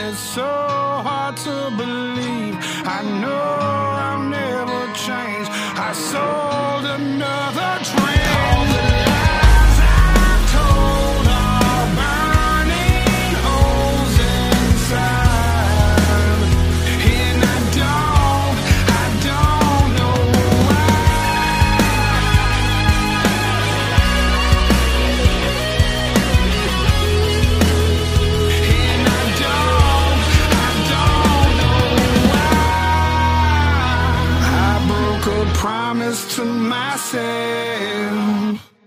It's so hard to believe. I know I'll never change. I sold another dream. All the lies I've told are burning holes inside, and I don't know why. And I broke a promise to myself.